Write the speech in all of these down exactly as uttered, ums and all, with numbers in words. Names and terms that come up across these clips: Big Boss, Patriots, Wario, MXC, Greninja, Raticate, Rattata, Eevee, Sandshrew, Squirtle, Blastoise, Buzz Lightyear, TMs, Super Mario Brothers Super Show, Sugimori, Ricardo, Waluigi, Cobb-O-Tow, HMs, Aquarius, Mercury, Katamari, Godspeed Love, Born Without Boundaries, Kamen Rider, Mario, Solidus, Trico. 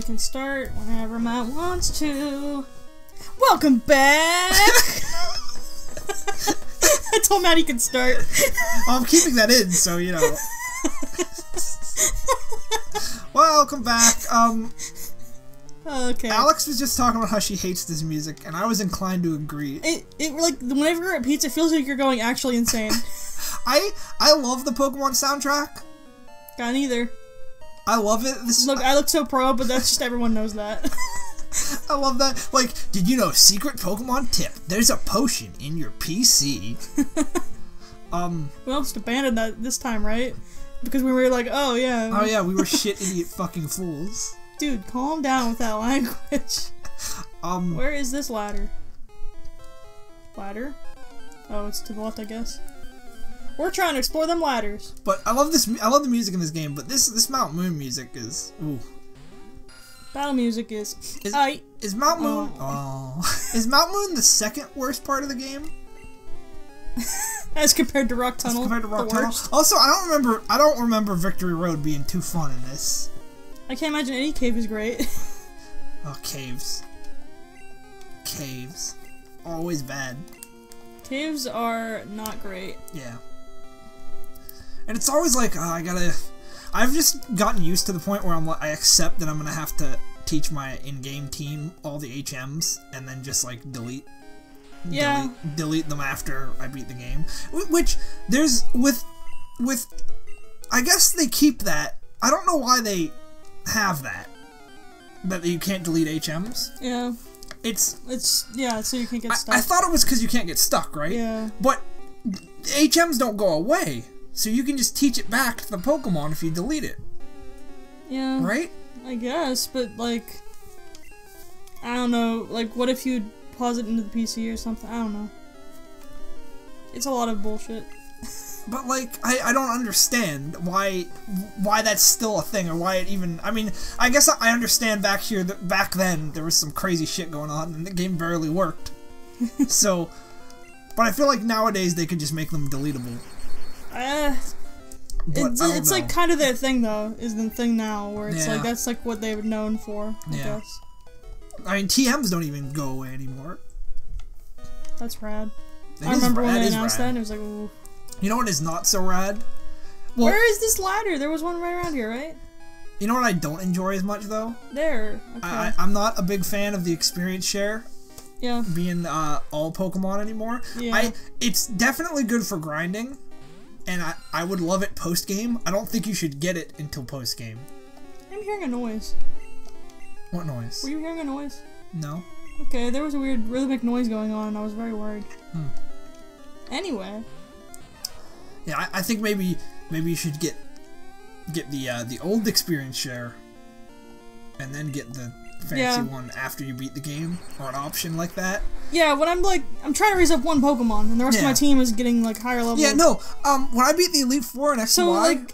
we can start whenever Matt wants to. Welcome back! I told Matt he could start. Well, I'm keeping that in, so you know. Welcome back. Um, okay. Alex was just talking about how she hates this music, and I was inclined to agree. It, it like whenever it repeats, it feels like you're going actually insane. I I love the Pokemon soundtrack. Got neither. I love it. This look, I, I look so pro, but that's just everyone knows that. I love that. Like, did you know secret Pokemon tip? There's a potion in your P C. um, we almost abandoned that this time, right? Because we were like, oh yeah. Oh yeah, we were shit idiot fucking fools. Dude, calm down with that language. Um, where is this ladder? Ladder? Oh, it's to the left, I guess. We're trying to explore them ladders. But I love this. I love the music in this game. But this this Mount Moon music is. Ooh. Battle music is. Is, I, is Mount Moon? Oh. oh. Is Mount Moon the second worst part of the game? As compared to Rock Tunnel. As compared to Rock Tunnel. Worst. Also, I don't remember. I don't remember Victory Road being too fun in this. I can't imagine any cave is great. Oh, caves. Caves. Always bad. Caves are not great. Yeah. And it's always like, oh, I gotta... I've just gotten used to the point where I'm like, I accept that I'm gonna have to teach my in-game team all the H Ms, and then just, like, delete... Yeah. Delete, delete them after I beat the game. Which, there's... With... With... I guess they keep that. I don't know why they have that. That you can't delete H Ms. Yeah. It's... It's... Yeah, so you can't get stuck. I, I thought it was because you can't get stuck, right? Yeah. But H Ms don't go away. So you can just teach it back to the Pokemon if you delete it. Yeah. Right? I guess, but like... I don't know, like what if you pause it into the P C or something? I don't know. It's a lot of bullshit. But like, I, I don't understand why why that's still a thing, or why it even... I mean, I guess I understand back here, that back then there was some crazy shit going on and the game barely worked. So, but I feel like nowadays they could just make them deletable. Uh, it's it's like kind of their thing though, is the thing now, where it's yeah. like, that's like what they're known for, I yeah. guess. I mean, T Ms don't even go away anymore. That's rad. It I remember rad. when they announced that, and it was like, ooh. You know what is not so rad? Well, where is this ladder? There was one right around here, right? You know what I don't enjoy as much though? There. Okay. I, I, I'm not a big fan of the experience share. Yeah. Being uh, all Pokemon anymore. Yeah. I, it's definitely good for grinding. And I, I would love it post-game. I don't think you should get it until post-game. I'm hearing a noise. What noise? Were you hearing a noise? No. Okay, there was a weird rhythmic noise going on and I was very worried. Hmm. Anyway. Yeah, I, I think maybe maybe you should get get the uh, the old experience share and then get the fancy yeah. one after you beat the game, or an option like that. Yeah, when I'm like, I'm trying to raise up one Pokemon, and the rest yeah. of my team is getting like higher level. Yeah, no. Um, when I beat the Elite Four and X so, and Y, like,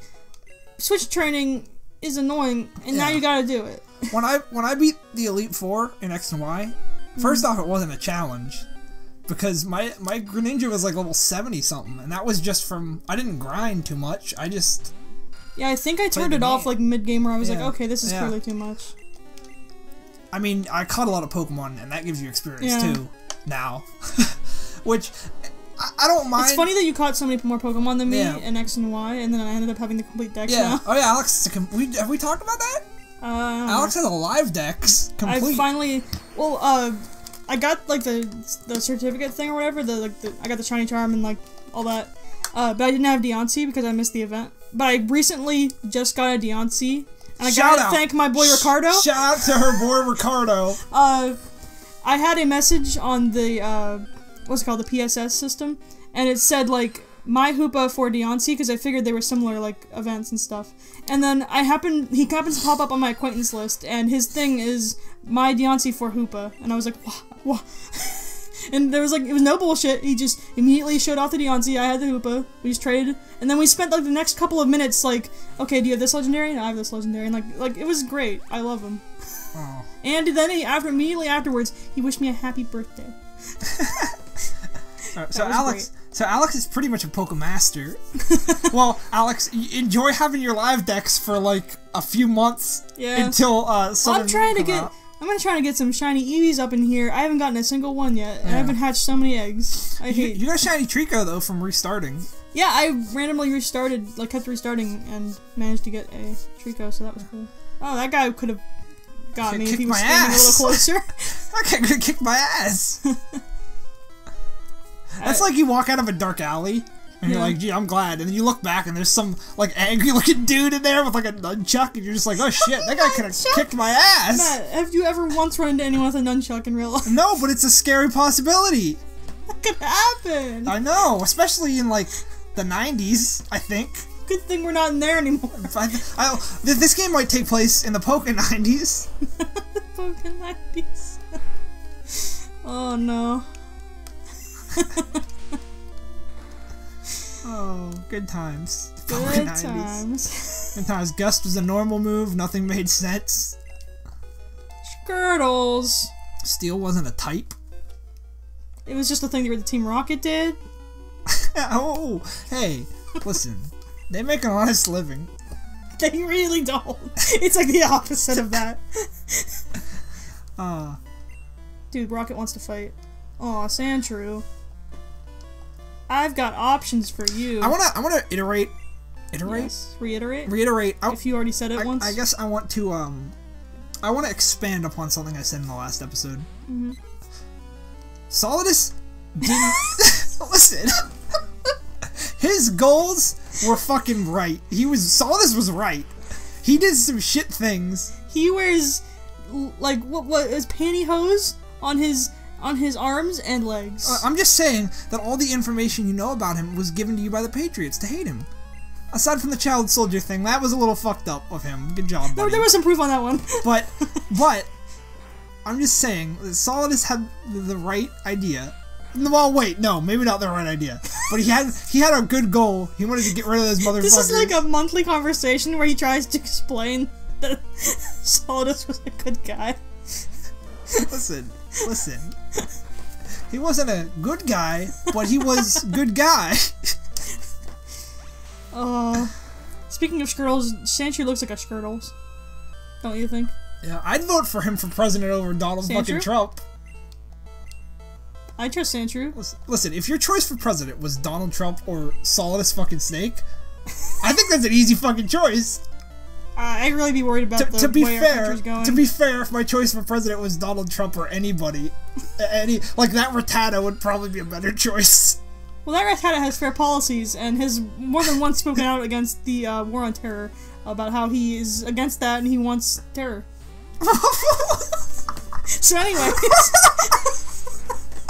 switch training is annoying, and yeah. now you gotta do it. when I when I beat the Elite Four in X and Y, first mm-hmm. off, it wasn't a challenge because my my Greninja was like level seventy something, and that was just from I didn't grind too much. I just yeah, I think I turned it off like mid game where I was yeah. like, okay, this is yeah. clearly too much. I mean, I caught a lot of Pokemon, and that gives you experience, yeah. too, now. Which, I, I don't mind. It's funny that you caught so many more Pokemon than me yeah. in X and Y, and then I ended up having the complete deck yeah. now. Oh yeah, Alex, we, have we talked about that? Uh, Alex has a live decks complete. I finally, well, uh, I got, like, the the certificate thing or whatever, the, like, the, I got the Shiny Charm and, like, all that, uh, but I didn't have Deoxys because I missed the event. But I recently just got a Deoxys. And I Shout gotta out. thank my boy Ricardo. Shout out to her boy Ricardo. uh, I had a message on the, uh, what's it called, the P S S system, and it said, like, my Hoopa for Deoxys, because I figured they were similar, like, events and stuff. And then I happen, he happens to pop up on my acquaintance list, and his thing is, my Deoxys for Hoopa. And I was like, wah, wah. And there was, like, it was no bullshit. He just immediately showed off the Deoxys. I had the Hoopa. We just traded. And then we spent, like, the next couple of minutes, like, okay, do you have this legendary? No, I have this legendary. And, like, like it was great. I love him. Aww. And then he, after immediately afterwards, he wished me a happy birthday. Right, so, Alex, great. So Alex is pretty much a Pokemaster. Well, Alex, enjoy having your live decks for like a few months. Yeah. Until uh, well, I'm trying to get. Out. I'm gonna try to get some shiny Eevees up in here. I haven't gotten a single one yet, and yeah. I haven't hatched so many eggs. I hate. You got shiny Trico though from restarting. Yeah, I randomly restarted, like kept restarting, and managed to get a Trico, so that was cool. Oh, that guy could have got I me if he was standing ass. a little closer. That guy could kick my ass. That's I, like you walk out of a dark alley, and yeah. you're like, gee, I'm glad. And then you look back, and there's some, like, angry-looking dude in there with, like, a nunchuck, and you're just like, oh, shit, that guy could have kicked my ass. Matt, have you ever once run into anyone with a nunchuck in real life? No, but it's a scary possibility. That could happen. I know, especially in, like, the nineties, I think. Good thing we're not in there anymore. I, I, this game might take place in the Pokken nineties. The Pokken nineties. Oh, no. Oh, good times. Good times. Good times. Gust was a normal move. Nothing made sense. Skirtles. Steel wasn't a type. It was just a thing that the Team Rocket did. Oh, hey, listen. They make an honest living. They really don't. It's like the opposite of that. uh, Dude, Rocket wants to fight. Aw, Sandshrew. I've got options for you. I wanna, I wanna iterate, iterate, yes, reiterate, reiterate. I, if you already said it I, once, I guess I want to, um, I want to expand upon something I said in the last episode. Mm-hmm. Solidus didn't listen. His goals were fucking right. He was Solidus was right. He did some shit things. He wears like what what is pantyhose on his. On his arms and legs. Uh, I'm just saying that all the information you know about him was given to you by the Patriots to hate him. Aside from the child soldier thing, that was a little fucked up of him. Good job, buddy. There, there was some proof on that one. But, but, I'm just saying that Solidus had the right idea. Well, wait, no, maybe not the right idea. But he had he had a good goal. He wanted to get rid of those motherfuckers. This is like a monthly conversation where he tries to explain that Solidus was a good guy. Listen, listen. He wasn't a good guy, but he was good guy. Uh, speaking of Squirtles, Sandshrew looks like a Squirtles. Don't you think? Yeah, I'd vote for him for president over Donald Sandshrew? fucking Trump. I trust Sandshrew. Listen, listen, if your choice for president was Donald Trump or Solidus fucking Snake, I think that's an easy fucking choice. Uh, I'd really be worried about to, the to be way fair, our country's going. To be fair, if my choice for president was Donald Trump or anybody, any like that Rattata would probably be a better choice. Well, that Rattata has fair policies and has more than once spoken out against the uh, war on terror about how he is against that and he wants terror. So anyways...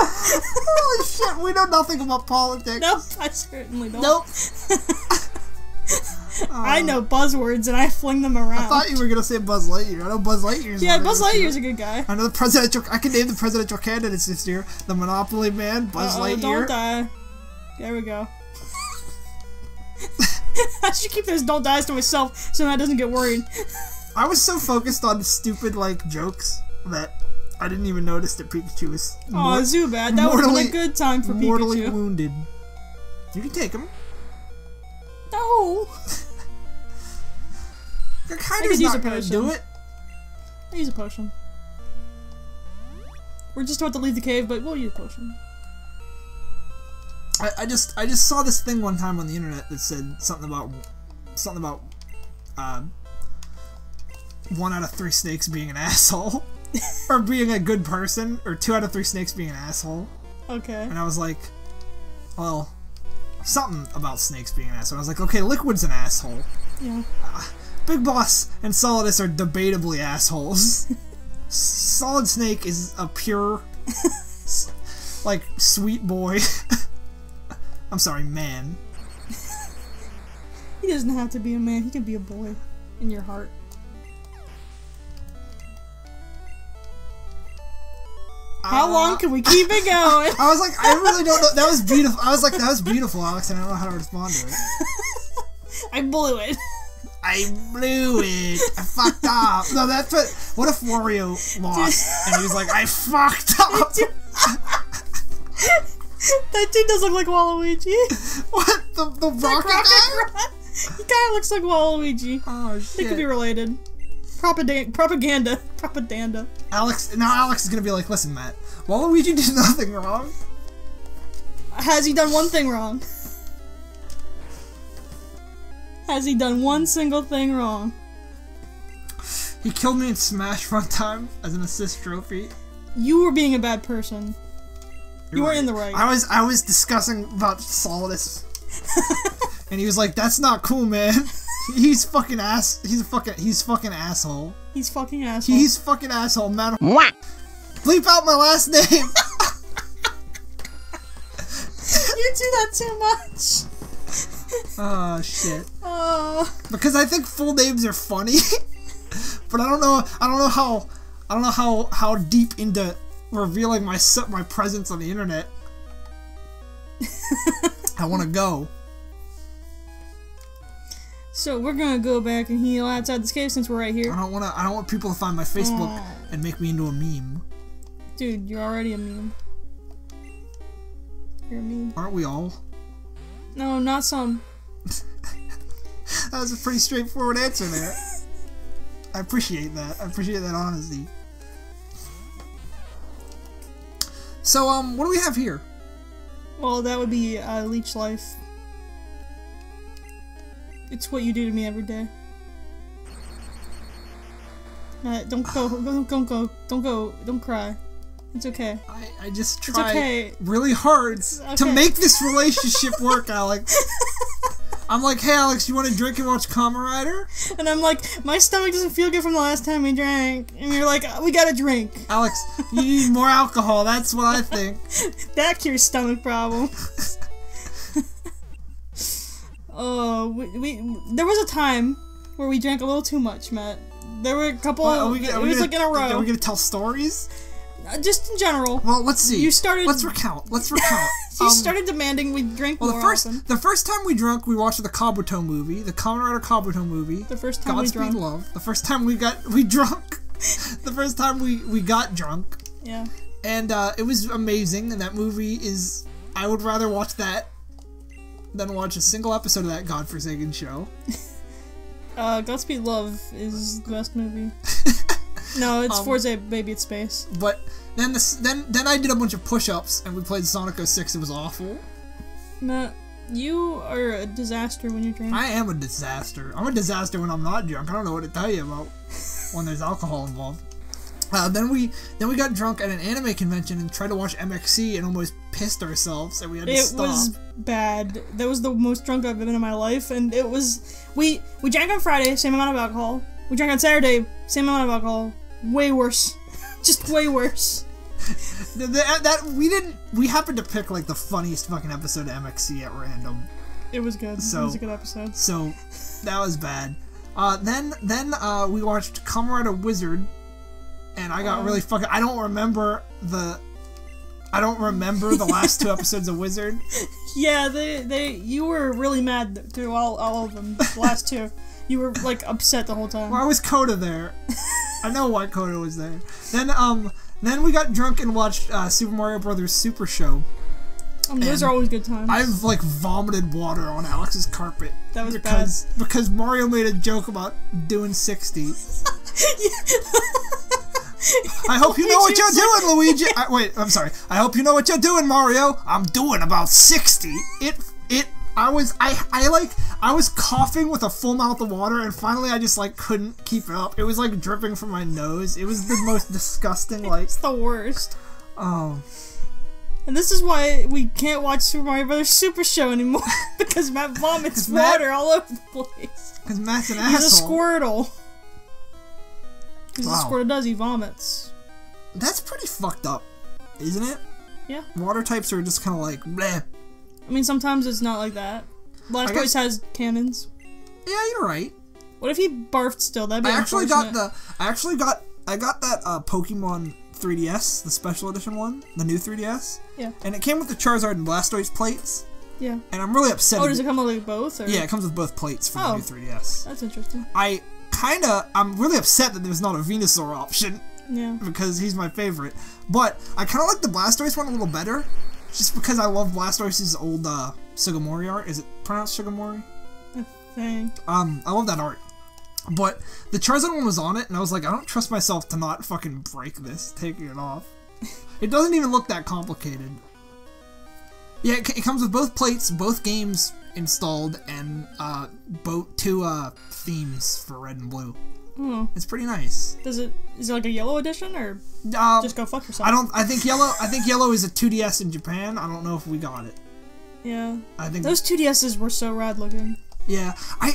Holy shit, we know nothing about politics. Nope, I certainly don't. Nope. Uh, I know buzzwords and I fling them around. I thought you were gonna say Buzz Lightyear. I know Buzz Lightyear's. Yeah, Buzz Lightyear's a good guy. I know the presidential. I can name the presidential candidates this year. The Monopoly Man, Buzz uh, Lightyear. Don't die. There we go. I should keep those "don't dies" to myself so that I doesn't get worried. I was so focused on stupid like jokes that I didn't even notice that Pikachu was. Oh, Zubat! That was a good time for Pikachu. Mortally wounded. You can take him. No. Kinda's not gonna do it. I use a potion. We're just about to leave the cave, but we'll use a potion. I, I just I just saw this thing one time on the internet that said something about something about uh, one out of three snakes being an asshole, or being a good person, or two out of three snakes being an asshole. Okay. And I was like, well. Something about snakes being an asshole. I was like, okay, Liquid's an asshole. Yeah. Uh, Big Boss and Solidus are debatably assholes. Solid Snake is a pure, like, sweet boy. I'm sorry, man. He doesn't have to be a man. He can be a boy in your heart. How long can we keep it going? I was like, I really don't know. That was beautiful. I was like, that was beautiful, Alex, and I don't know how to respond to it. I blew it. I blew it. I fucked up. No, that's what. What if Wario lost and he was like, I fucked up? That dude does look like Waluigi. What? The, the rocket, rocket guy? He kinda looks like Waluigi. Oh shit. They could be related. Propaganda. Propaganda. Propaganda. Alex, now Alex is gonna be like, listen, Matt, Waluigi did nothing wrong. Has he done one thing wrong? Has he done one single thing wrong? He killed me in Smash one time as an assist trophy. You were being a bad person. You're you were right. in the right. I was I was discussing about Solidus. And he was like, that's not cool, man. He's fucking ass. He's a fucking. He's fucking asshole. He's fucking asshole. He's fucking asshole. Man. What? Bleep out my last name. You do that too much. Oh shit. Oh. Because I think full names are funny, but I don't know. I don't know how. I don't know how how deep into revealing my my presence on the internet. I want to go. So we're gonna go back and heal outside this cave since we're right here. I don't wanna. I don't want people to find my Facebook uh, and make me into a meme. Dude, you're already a meme. You're a meme. Aren't we all? No, not some. That was a pretty straightforward answer there. I appreciate that. I appreciate that honesty. So um, what do we have here? Well, that would be uh, leech life. It's what you do to me every day. Uh, don't go, don't, don't go, don't go, don't cry. It's okay. I, I just tried okay. really hard okay. to make this relationship work, Alex. I'm like, hey Alex, you want to drink and watch Kamen Rider? And I'm like, my stomach doesn't feel good from the last time we drank. And you're like, we gotta drink. Alex, you need more alcohol, that's what I think. That cures stomach problems. Oh, we, we there was a time where we drank a little too much, Matt. There were a couple. Well, we, it we was gonna, like in a row. Are we gonna tell stories? Uh, just in general. Well, let's see. You started. Let's recount. Let's recount. You um, started demanding we drink well, more the first, often. The first time we drunk, we watched the Cobb-O-Tow movie, the Kamen Rider Cobb-O-Tow movie. The first time Godspeed we drunk. Love. The first time we got we drunk. The first time we we got drunk. Yeah. And uh, it was amazing. And that movie is. I would rather watch that than watch a single episode of that godforsaken show. uh, Godspeed Love is the best movie. No, it's um, Forza Baby It's Space. But then this, then then I did a bunch of push-ups and we played Sonic oh six. It was awful. Matt, you are a disaster when you drink. I am a disaster. I'm a disaster when I'm not drunk. I don't know what to tell you about when there's alcohol involved. Uh, then we then we got drunk at an anime convention and tried to watch M X C and almost pissed ourselves and we had to it stop. It was bad. That was the most drunk I've been in my life, and it was we we drank on Friday, same amount of alcohol. We drank on Saturday, same amount of alcohol. Way worse, just way worse. the, the, that we didn't. We happened to pick like the funniest fucking episode of M X C at random. It was good. So, it was a good episode. So that was bad. Uh, then then uh, we watched Kamen Rider Wizard. And I got um, really fucking. I don't remember the. I don't remember the last two episodes of Wizard. Yeah, they they you were really mad through all all of them. The last two, you were like upset the whole time. Why was Coda there? I know why Coda was there. Then um then we got drunk and watched uh, Super Mario Brothers Super Show. Um, those are always good times. I've like vomited water on Alex's carpet. That was because bad. because Mario made a joke about doing sixty. I hope you know what you're doing, Luigi. I, wait, I'm sorry. I hope you know what you're doing, Mario. I'm doing about sixty. It, it. I was, I, I like, I was coughing with a full mouth of water, and finally, I just like couldn't keep it up. It was like dripping from my nose. It was the most disgusting. Like it's the worst. Oh. And this is why we can't watch Super Mario Brothers Super Show anymore because Matt vomits Matt, water all over the place. Because Matt's an He's asshole. He's a Squirtle. Because wow. Squirtle does, he vomits. That's pretty fucked up, isn't it? Yeah. Water types are just kind of like, bleh. I mean, sometimes it's not like that. Blastoise has cannons. Yeah, you're right. What if he barfed still? That'd be I actually got the. I actually got. I got that uh, Pokemon three D S, the special edition one, the new three D S. Yeah. And it came with the Charizard and Blastoise plates. Yeah. And I'm really upset. Oh, does it come with like both? Or? Yeah, it comes with both plates for oh, the new three D S. That's interesting. I. Kinda, I'm really upset that there's not a Venusaur option. Yeah. Because he's my favorite. But I kind of like the Blastoise one a little better. just because I love Blastoise's old uh, Sugimori art. Is it pronounced Sugimori? I think. Um, I love that art. But the Charizard one was on it, and I was like, I don't trust myself to not fucking break this, taking it off. It doesn't even look that complicated. Yeah, it, it comes with both plates, both games installed, and uh, both two uh, themes for Red and Blue. Mm. It's pretty nice. Does it? Is it like a yellow edition, or uh, just go fuck yourself? I don't. I think yellow. I think yellow is a two D S in Japan. I don't know if we got it. Yeah. I think those two D Ss were so rad looking. Yeah. I.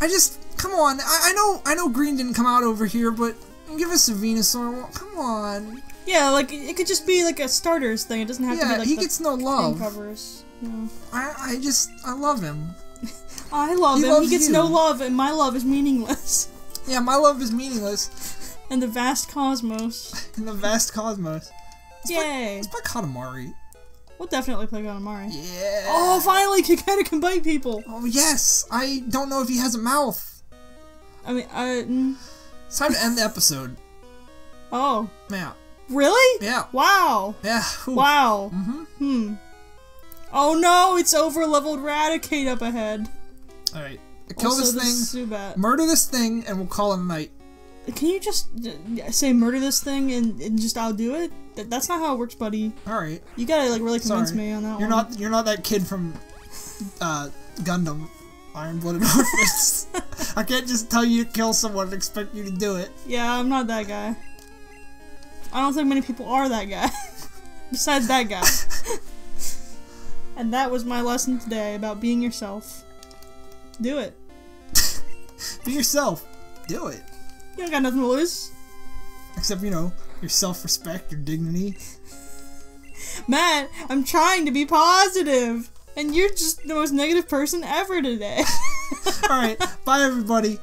I just. Come on, I, I know I know green didn't come out over here, but give us a Venusaur, well, come on. Yeah, like, it could just be like a starter's thing, it doesn't have yeah, to be like he the gets no love. Covers. No. I, I just, I love him. I love he him, he gets you. no love, and my love is meaningless. Yeah, my love is meaningless. And the vast cosmos. And the vast cosmos. Let's Yay. Play, let's play Katamari. We'll definitely play Katamari. Yeah. Oh, finally, Kiketa can bite people. Oh, yes, I don't know if he has a mouth. I mean, I... Mm. It's time to end the episode. Oh. Yeah. Really? Yeah. Wow. Yeah. Ooh. Wow. Mm-hmm. Hmm. Oh no, it's over-leveled Raticate up ahead. Alright. Kill also, this thing, this murder this thing, and we'll call it a night. Can you just say murder this thing and, and just I'll do it? That's not how it works, buddy. Alright. You gotta, like, really convince Sorry. me on that you're one. Not, you're not that kid from uh, Gundam. Iron-blooded Orphans. I can't just tell you to kill someone and expect you to do it. Yeah, I'm not that guy. I don't think many people are that guy. Besides that guy. And that was my lesson today about being yourself. Do it. Be yourself. Do it. You don't got nothing to lose. Except, you know, your self-respect, your dignity. Matt, I'm trying to be positive. And you're just the most negative person ever today. All right. Bye, everybody.